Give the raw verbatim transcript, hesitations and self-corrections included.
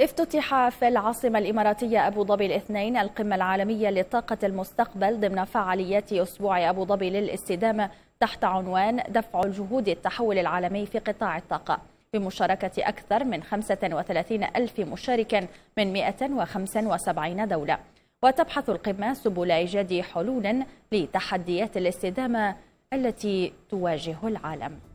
افتتح في العاصمة الإماراتية أبوظبي الاثنين القمة العالمية لطاقة المستقبل ضمن فعاليات أسبوع أبوظبي للاستدامة تحت عنوان دفع الجهود التحول العالمي في قطاع الطاقة، بمشاركة أكثر من خمسة وثلاثين ألف مشارك من مئة وخمسة وسبعين دولة. وتبحث القمة سبل إيجاد حلول لتحديات الاستدامة التي تواجه العالم.